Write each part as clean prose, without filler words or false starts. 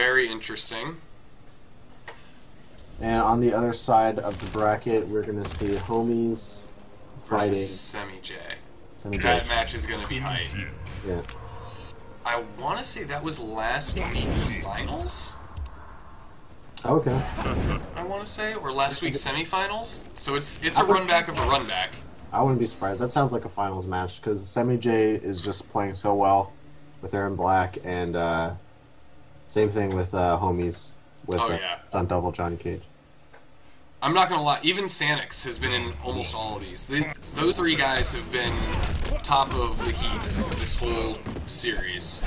very interesting. And on the other side of the bracket, we're going to see Homies fighting Semi J. That match is going to be hype. Yeah. I want to say that was last week's finals. Okay. I want to say, or last week's semifinals. So it's a run back of a run back. I wouldn't be surprised. That sounds like a finals match because Semi J is just playing so well with Aaron Black, and same thing with Homies with stunt double John Cage. I'm not gonna lie, even Sanix has been in almost all of these. Those three guys have been top of the heap this whole series.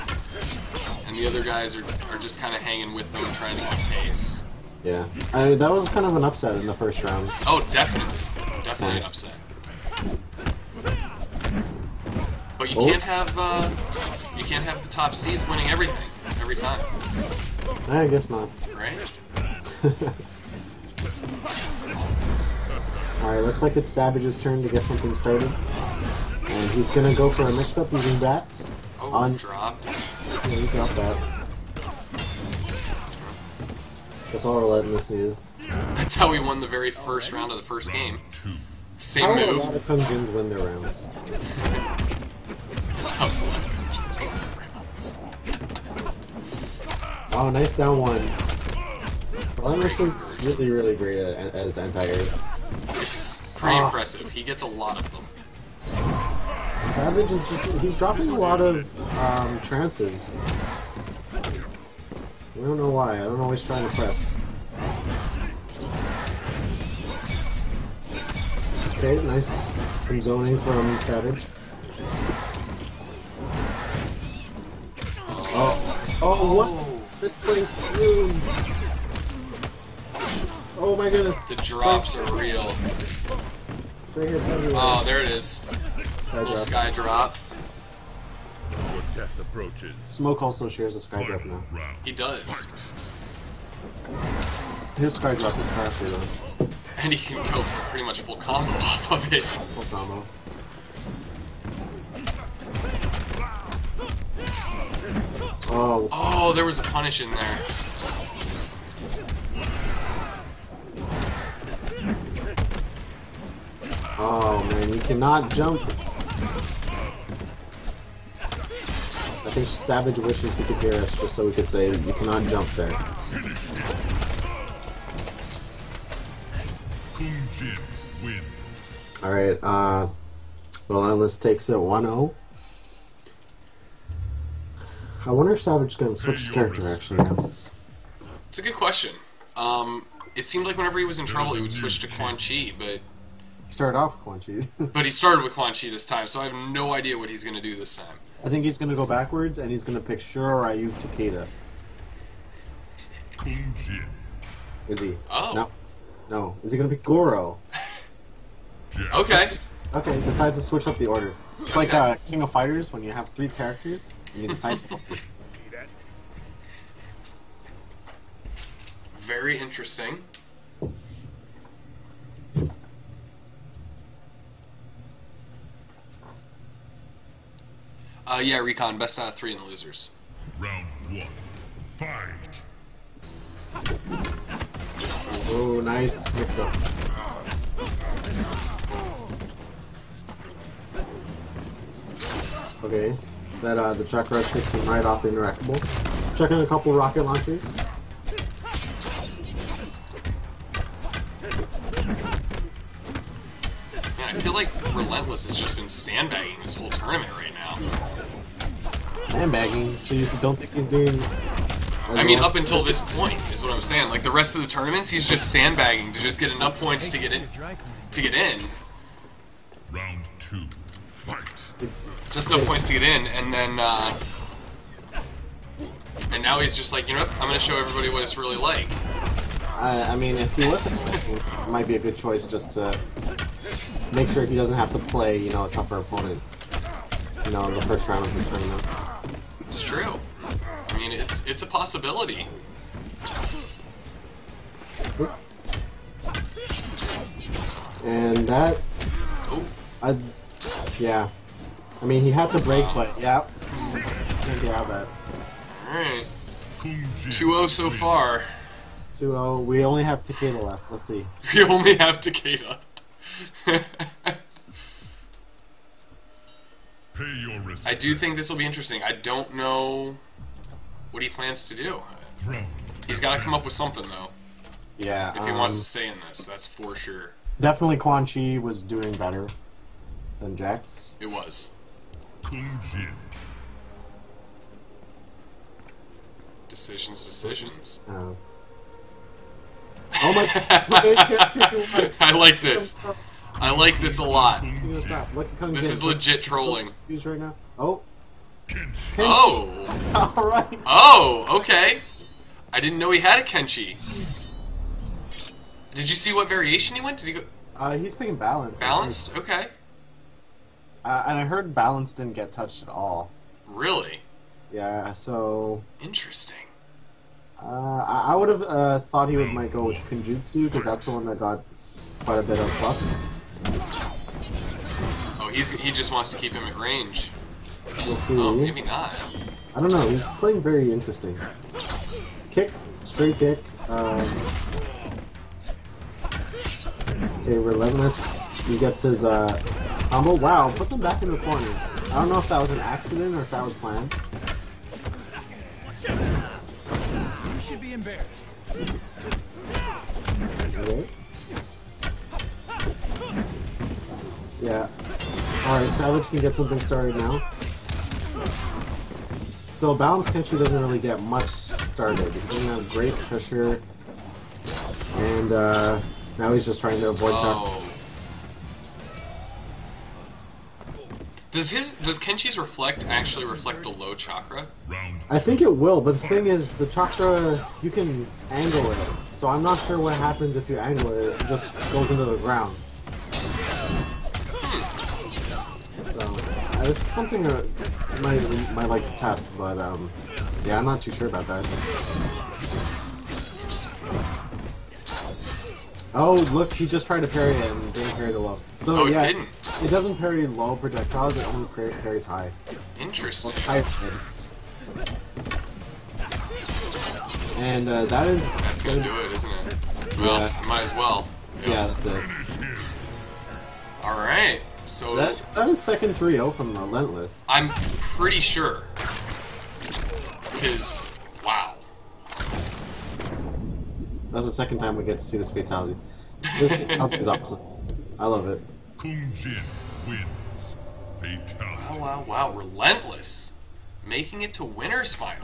And the other guys are just kind of hanging with them, trying to keep pace. Yeah. That was kind of an upset in the first round. Oh, definitely. Definitely an upset. But you can't have the top seeds winning everything, every time. I guess not. Right? Alright, looks like it's Savage's turn to get something started. And he's gonna go for a mix-up using that. Oh, dropped. Yeah, he dropped that. That's all Rhelentless needed. That's how we won the very first round of the first game. Same move. A lot of Kung Jins win their rounds. That's how a lot of Kung Jins win their rounds. Wow, nice down one. Rhelentless is really, really great as anti-airs. It's pretty impressive. He gets a lot of them. Savage is just—he's dropping a lot of trances. We don't know why. I don't know what he's trying to press. Okay, nice. Some zoning from Savage. Oh, oh, what? This place. Ooh. Oh my goodness. The drops are real. Oh, there it is. Little sky drop. Smoke also shares a sky drop now. He does. His sky drop is faster though. And he can go for pretty much full combo off of it. Full combo. Oh. Oh, there was a punish in there. Oh man, you cannot jump. I think Savage wishes he could hear us just so we could say you cannot jump there. Kung Jin wins. Alright, Rhelentless takes it 1-0. I wonder if Savage's gonna switch his character actually now. It's a good question. It seemed like whenever he was in trouble he would switch to Quan Chi, but started off with Quan Chi. But he started with Quan Chi this time, so I have no idea what he's going to do this time. I think he's going to go backwards, and he's going to pick Shura Ryu Takeda. Kung Jin. Is he? Oh. No. No. Is he going to pick Goro? Okay. Okay, decides to switch up the order. It's like King of Fighters, when you have 3 characters, and you decide to see that. Very interesting. Yeah, Recon, best out of 3 in the losers. Round 1, fight! Oh, nice mix-up. Okay, that, the chakra takes him right off the interactable. Checking a couple rocket launchers. Man, I feel like Rhelentless has just been sandbagging this whole tournament right now. Sandbagging, so you don't think he's doing... I mean, up until this point, is what I'm saying. Like, the rest of the tournaments, he's just sandbagging to just get enough points to get in. Round 2, fight. Just enough points to get in, and then, and now he's just like, you know what, I'm gonna show everybody what it's really like. I mean, if he wasn't, it might be a good choice just to make sure he doesn't have to play, you know, a tougher opponent. You know, in the first round of this tournament. It's true. I mean, it's a possibility. And that... Oh. Yeah. I mean, he had to break, but yeah. Can't get out of that. Alright. 2-0 so far. 2-0. We only have Takeda left. Let's see. We only have Takeda. I do think this will be interesting. I don't know what he plans to do. He's got to come up with something, though. Yeah. If he wants to stay in this, that's for sure. Definitely Quan Chi was doing better than Jax. It was. Kung Jin. Decisions. Oh. Oh my! I like this a lot. This is legit trolling. Use right now. Oh. Kenshi. Oh. All right. Oh. Okay. I didn't know he had a Kenshi. Did you see what variation he went? Did he go? He's picking balanced. Balanced. Okay. And I heard balanced didn't get touched at all. Really? Yeah. So. Interesting. I would have thought he might go with Kenjutsu, because that's the one that got quite a bit of buffs. Oh, he just wants to keep him at range. We'll see. Oh, maybe not. I don't know. He's playing very interesting. Kick. Straight kick. Okay, Rhelentless. He gets his combo. Wow, puts him back in the corner. I don't know if that was an accident or if that was planned. Should be embarrassed. Okay. Yeah. Alright, Savage can get something started now. Still, Balance Kenshi doesn't really get much started. He doesn't have great pressure. And now he's just trying to avoid chakra. Does Kenshi's reflect actually reflect the low chakra? I think it will, but the thing is, the chakra, you can angle it. So I'm not sure what happens if you angle it. It just goes into the ground. So, this is something that might like to test, but yeah, I'm not too sure about that. Oh, look, he just tried to parry it and didn't parry the low. So, oh, yeah, it doesn't parry low projectiles, it only parries high. Interesting. Well, high. And that is... That's gonna do it, isn't it? Well, yeah. Might as well. Yep. Yeah, that's it. Alright, so... That is second 3-0 from Rhelentless. I'm pretty sure. Because... wow. That's the second time we get to see this fatality. This fatality is awesome. I love it. Kung Jin wins. Fatality. Wow, Rhelentless. Making it to winners final.